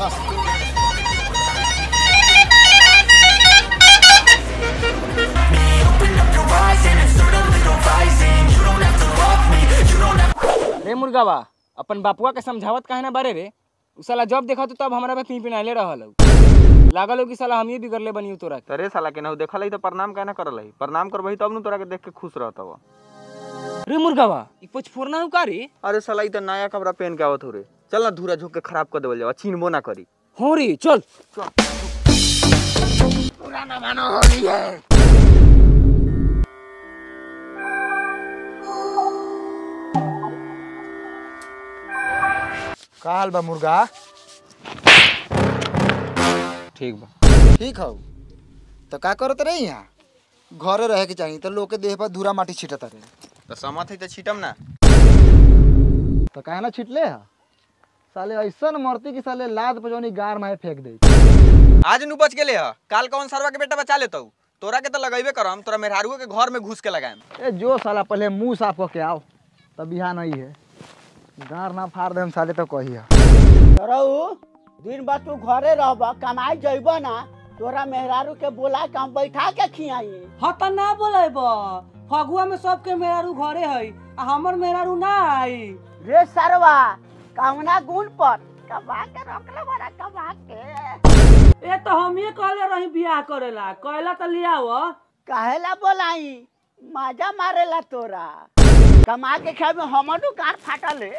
रे मुर्गावा, अपन बापुआ के समझावत काहे ना बारे रे। उ साला जब देखा तो तब हमारा पे पी पिनाले रहल हो, लागल हो कि साला हम ये भी कर ले बनियो तोरा। अरे साला केनहु देखल ही तो प्रणाम काहे ना करल ही, प्रणाम करबही तब न तोरा के देख के खुश रहत हो। रे मुर्गावा, ई पोछ फोरना हो का रे? अरे साला ई त नया कपड़ा पहन के आवत हो रे, चल ना धूरा झोक के खराब कर देवल जावा, छीनबो ना करी। हो रे चल पुराना मानो होली है। काल बा मुर्गा, ठीक बा? ठीक हौ तो का करत रही, यहाँ घरे रहे के चाहिए तो लोग के देह पर धूरा माटी छिटत रहे तो समत है तो छिटम ना तो काहे ना छिटले है साले। ऐसा न मरती कि साले लाद पर जौनी गार माहे फेंक दे। आज न बच गेले है, काल कौन सरवा के बेटा बचा लेतौ। तोरा के तो लगेबे करम, तोरा मेहरारू के घर में घुस के लगाएम। ए जो साला पहले मुंह साफ करके आओ तब बियाह नहीं है, गार ना फाड़ देम साले। तो कहिया तरऊ दिन बाद तू घरे रहबा, कमाई जइबा ना, तोरा मेहरारू के बोला काम बैठा के खियाई। हां त ना बोलैब, फगुआ में सब के मेहरारू घरे हई आ हमर मेहरारू ना आई। रे सरवा कामना गुण पर कबा के रखले बड़ा कबा के। ए तो हम ये कहले रही बियाह करेला, कहला त लियाव। काहेला बोलाई, मजा मारेला तोरा, कमा के खाए में हमर गार फाटा ले।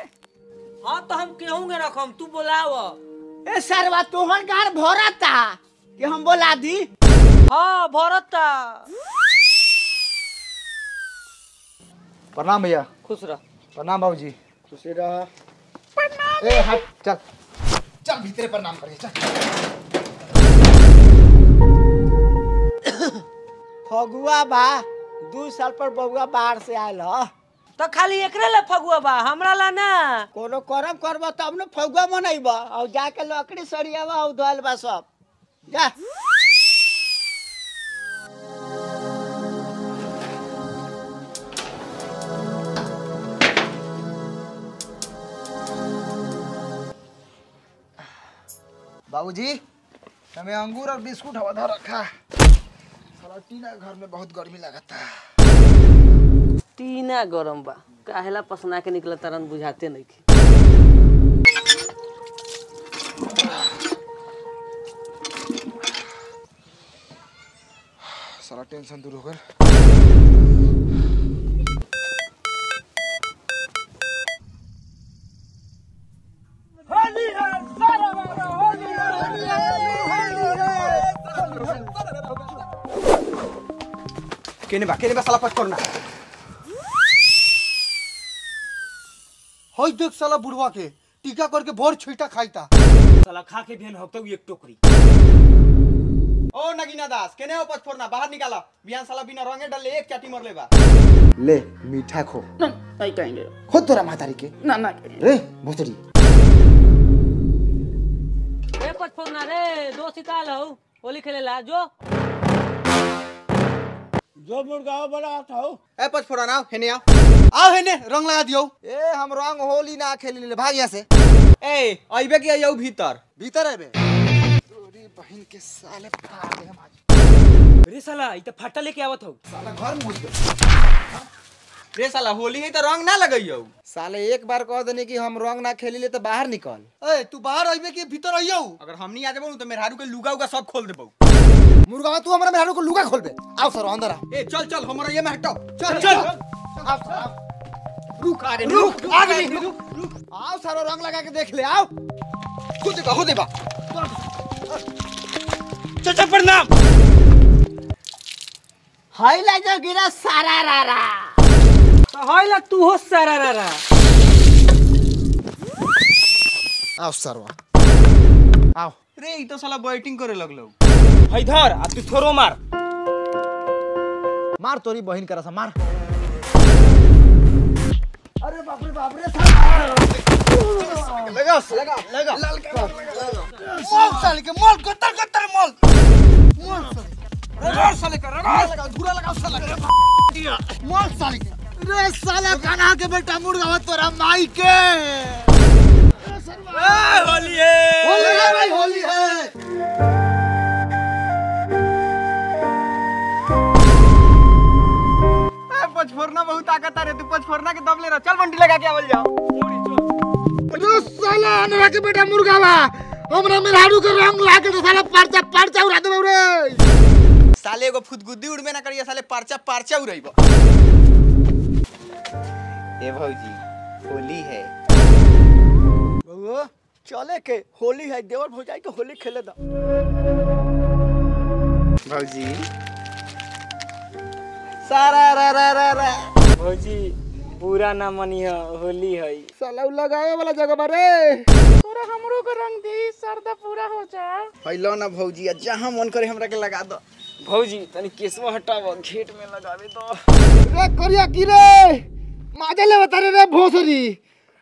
हां तो हम केहू के रखम, तू बोलाव। ए सरवा तोहर गार भरता कि हम बोला दी? हां भरता। प्रणाम भैया। खुश रह। प्रणाम बाबूजी। खुश रह। प्रणाम। ए हट चल चल भीतर प्रणाम करे चल। फगुआ बा 2 साल पर बबुआ बाहर से आयल ह तो खाली एकरे ले फगुआ बा, हमरा ला ना। कोनो करम करबा तब न फगुआ मनइबा, और जाके लकड़ी सरियावा और धोल बा सब जा। बाबूजी हमें अंगूर और बिस्कुट हवादा रखा, साला टीना घर में बहुत गर्मी लगता। टीना गरम बा, काहेला पसना के निकला तरन बुझाते नहीं की। सारा टेंशन दूर हो गया। होली है सारा वाला, होली है होली है होली है। केने बा साला पछ करना होई। देख साला बुढ़वा के टीका करके भोर छीटा खाइता, साला खा के भेल हकतौ एक टोकरी। ओ नगीना दास केने ओ पचफोरना बाहर निकाला, बियान साला बिना रंगे डाले एक चाटी मरले बा। ले मीठा खो ना तई काई ले खो तोरा मातारी के ना ना रे भोसड़ी। ए पचफोरना रे दोस्त इताल हो, होली खेलेला जो जो मुर्गा बड़ा हौ। ए पचफोरना हेने आ आओ, हेने रंग लगा दियो। ए हम रंग होली ना खेली ले, भाग यहाँ से। ए आइबे कि आइयो भीतर, भीतर आइबे। तोरी बहन के साले फाड़ दे हम आज। रे साला ई त फाटा लेके आवत हो, साला घर में घुस गए। रे साला होली है त रंग ना लगाइयो, साले एक बार कह देने कि हम रंग ना खेली ले त बाहर निकल। ए तू बाहर आइबे कि भीतर आइयो? अगर हमनी आ जाबो त मेहरारू के लुगा उगा सब खोल देबौ। मुर्गा तू हमरा मेहरारू के लुगा खोल दे। आओ सर अंदर आ। ए चल चल हमरा ये में हटो, चल चल रुक आ रुक आ गए। आओ सारो रंग लगा के देख ले, आओ तू देखा हो देबा। चाचा प्रणाम। हाय ला जो गिरा सारा रारा तो हाय ला तू हो सारा रारा। आओ सरवा आओ। रे ई तो साला बैटिंग करे लगलो। हाय धर आ तू थोरो मार मार तोरी बहिन करा सा मार। अरे बाप रे बाप रे साला लगा लगा लगा मौत साले के मौत कतर कतर मौत मौत साले का लगा धुरा लगा साला दिया मौत साले के। रे साला कान्हा के बेटा मुर्गा तोरा माई के। होली है, होली है भाई, होली है। पचफोरना बहुत ताकत आ रही, तू पचफोरना के दम ले रहा। चल बंटी लगा के आवल जाओ। अरे साला अनरा के बेटा मुर्गावा, हमरा मेरारू के रंग लाके तो साला परचा परचा उड़ा देबो रे। साले एगो फुदगुद्दी उड़बे ना करिया, साले परचा परचा उड़ाइबो। ए भौजी होली है, बबुआ चले के होली है, देवर भौजाई के होली खेले दा। भौजी सारा रा रा रा रा भौजी पूरा ना मनिया होली है। साला उ लगावे वाला जगह बारे पूरा हमरो के रंग दे, सरदा पूरा हो जा पहिलो ना भौजी, आ जहां मन करे हमरा के लगा दो। भौजी तनी केसवा हटाव, घेट में लगावे दो। रे करिया की रे माजे ले बता रे भोसरी,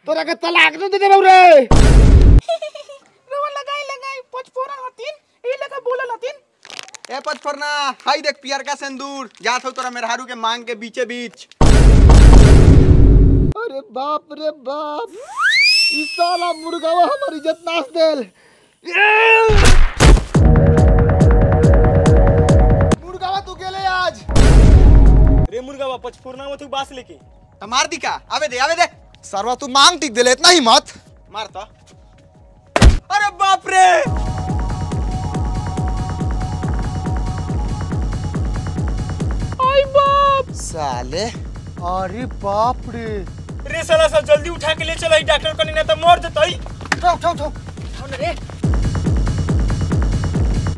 तोरा के तलाक न दे देबौ रे। रे वो लगाई लगाई पचफोरना हतिन, ई लगा बोलल हतिन। ए पचफोरना हाय देख पियर का सिंदूर जात हो तोरा मेहरारू के मांग के बीचे बीच। अरे बाप रे बाप, ई साला मुर्गावा हमर इज्जत नास देल। मुर्गावा तू गेले आज। रे मुर्गावा पचफोरना में तू बास लेके त मार दी का? आवे दे आवे दे सरवा, तू मांग टिक देले इतना हिम्मत मारता। अरे बाप रे, साले अरे बाप रे। रे साला सब जल्दी उठा के ले चल डॉक्टर कने, नहीं तो मर जतई। उठा उठा उठा उठा रे,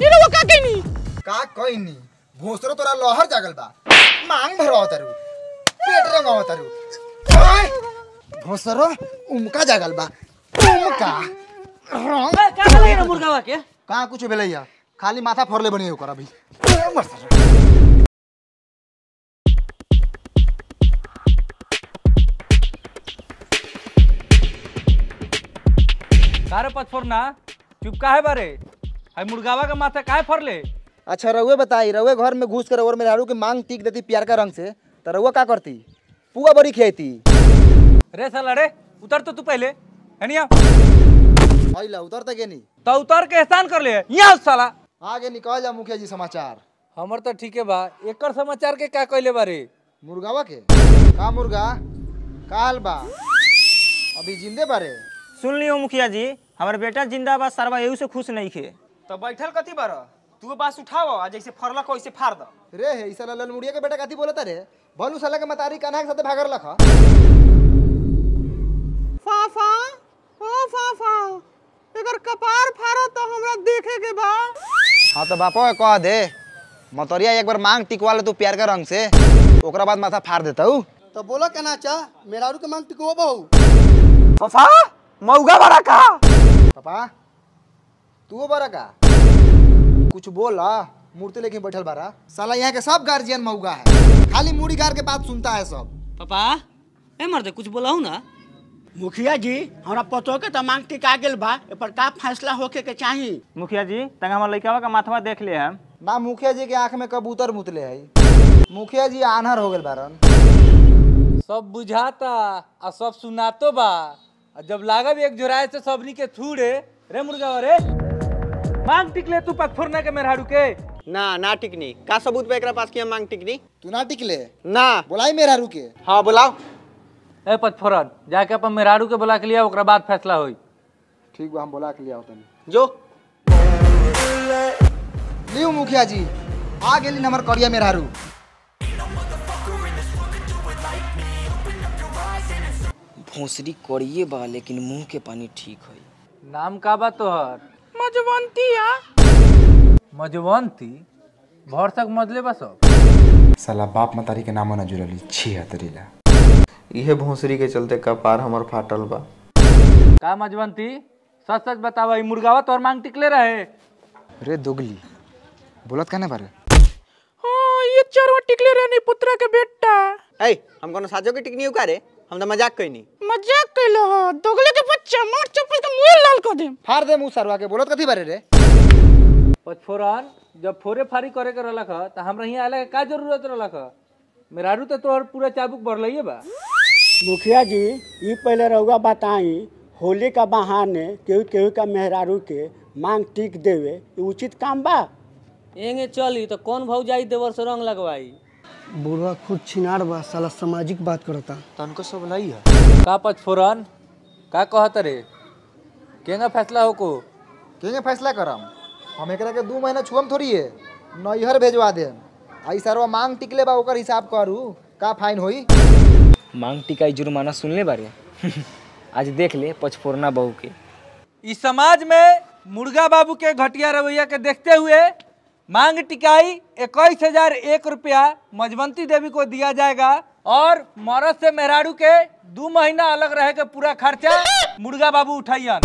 ये लोग का कहिनी का कहिनी। भोसरो तोरा लहर जागल बा, मांग भरवा तारू, पेट रंगवा तारू। भोसरो उमका जागल बा, उमका रंग का भेलई रे मुर्गावा के का कुछ भेलैया, खाली माथा फोड़ले बनियो कर अभी मर। कारे पचफोरना चुप काहे बारे, हाय मुर्गावा का माथा काहे फरले? अच्छा रउए बताई, रउए घर में घुस कर और मेहरारू के मांग टीक देती प्यार का रंग से त रउआ का करती? पुआ बड़ी खियाती। रे साला रे उतर तो तू पहले हनिया, पहिला उतर त गेनी त उतर के एहसान कर ले यहां साला। आगे निकल जा मुखिया जी, समाचार हमर त ठीक है बा, एकर समाचार के का कहले बारे? मुर्गावा के का मुर्गा काल बा अभी जिंदे बारे? सुन लियो मुखिया जी, हमारे बेटा जिंदाबाद, सरवा एहू से खुश नहीं खे। तो बैठल कथी बार, तू बास उठाओ आ जैसे फरलक वैसे फाड़ द। रे हे साला ललमुड़िया के बेटा कथी बोलता रे, भलू साला के मतारी कान्हा के साथे भागर लखा। फाफा ओ फाफा, एकर कपार फाड़ा त हमरा देखे के बा। हां तो बापो के कह दे, मतरिया एक बार मांग टिकवा ले तू प्यार के रंग से, ओकरा बाद माथा फाड़ देतौ। तो बोला केना चा मेरारू के मांग टिकवा बहु। फाफा मौगा बड़ा का, पापा तू बड़ा का कुछ बोला, मूर्ति लेके बैठल बारा। साला यहाँ के सब गार्जियन मौगा है, खाली मुड़ी गार के बात सुनता है सब। पापा ए मर्दे कुछ बोला हूँ ना। मुखिया जी हमारा पतो के तो मांग टिका गेल बा, ए पर का फैसला होके के चाहिए? मुखिया जी तंग हमार लइकावा का माथवा देख ले हम ना। मुखिया जी के आँख में कबूतर मुतले है, मुखिया जी आन्हर हो गेल बारन। सब बुझाता आ सब सुनातो बा, जब लागा भी एक जोराए से सबनी के थूड़े। रे मुर्गावा रे मांग टिकले तू पचफोरना के मेहरारू के? ना ना टिकनी, का सबूत बा एकरा पास कि मांग टिकनी? तू ना टिकले ना, बुलाई मेहरारू के। हां बुलाओ। ए पचफोरन जाके अपन मेहरारू के बुला के लिया, ओकरा बाद फैसला होई। ठीक बा हम बुला के लिया तनी जो। लियो मुखिया जी आ गेली हमर करिया मेहरारू। भोसरी करिए बा लेकिन मुंह के पानी ठीक है। नाम का बा तोहर? मजवंती। या मजवंती भर तक मजले बा सब। साला बाप मतारी के नाम न जुड़ली छी हतरीला, इहे भोसरी के चलते कपार हमर फाटल बा। का मजवंती सच सच बतावा, ई मुर्गावा तोहर मांग टिकले रहे? रे दोगली बोलत काने बारे? हां ये चरवा टिकले रहे नी पुत्रा के बेटा। ए हम कोनो साजो के टिकनी का रे, हम तो मजाक कइनी। मजाक कइलो हो दोगले के बच्चा, मार चप्पल के मुंह लाल कर दे, फाड़ दे मुंह सरवा के। बोलत कथि बारे रे पचफोरन, जब फोरे फारी करे के रहलख त हमरा हिया आले का जरूरत रहलख? मेहरारू त तोहर पूरा चाबुक भरलइए बा। मुखिया जी ई पहले रहुआ बताई होली का बहाने केहू केहू का मेहरारू के मांग टीक देवे उचित काम बा। एंगे चली तो कौन भौजाई देवर से रंग लगवाई। बुढ़वा खुद छिनार बा, साला सामाजिक बात करता। तनको सब लाई है का पचफोरन का कहत रे। केंगा फैसला हो को केंगे फैसला करम। हम एकरा के 2 महीना छुअम थोड़ी है, नैहर भेजवा दे। आई सरवा मांग टिकले बा ओकर हिसाब करू का फाइन होई। मांग टिकाई जुर्माना सुनले बारे। आज देख ले पचफोरना बहू के। इस समाज में मुर्गा बाबू के घटिया रवैया के देखते हुए मांग टिकाई 21,001 रुपया मजवंती देवी को दिया जाएगा और मरद से मेहरारू के 2 महीना अलग रहे के पूरा खर्चा मुर्गा बाबू उठाइया।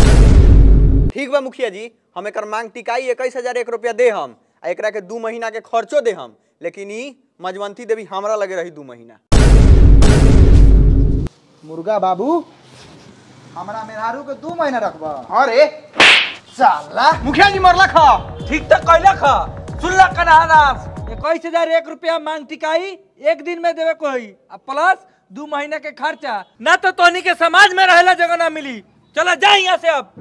ठीक बा मुखिया जी, हम एक मांग टिकाई 21,001 रुपया दे हम, एकरा के 2 महीना के खर्चो दे हम, लेकिन ई मजवंती देवी हमरा लगे रही 2 महीना। मुर्गा बाबू हमरा मेहरारू के 2 महीना रखबा। अरे साला मुखिया जी मरला खा। ठीक त कहला खा, सुनला कनानास। 21,001 रुपया मांग टिकाई 1 दिन में देवे को होई आ प्लस 2 महीना के खर्चा। ना तो तोनी के समाज में रहला जगह ना मिली। चला जा यहां से। अब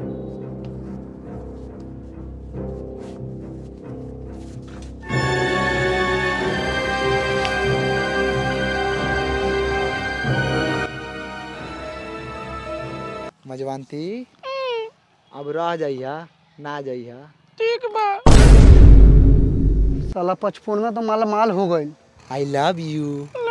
मजवंती अब रह जाइया ना जाइया। ठीक बा। साला पचफोरना तो माला माल हो गई। I love you.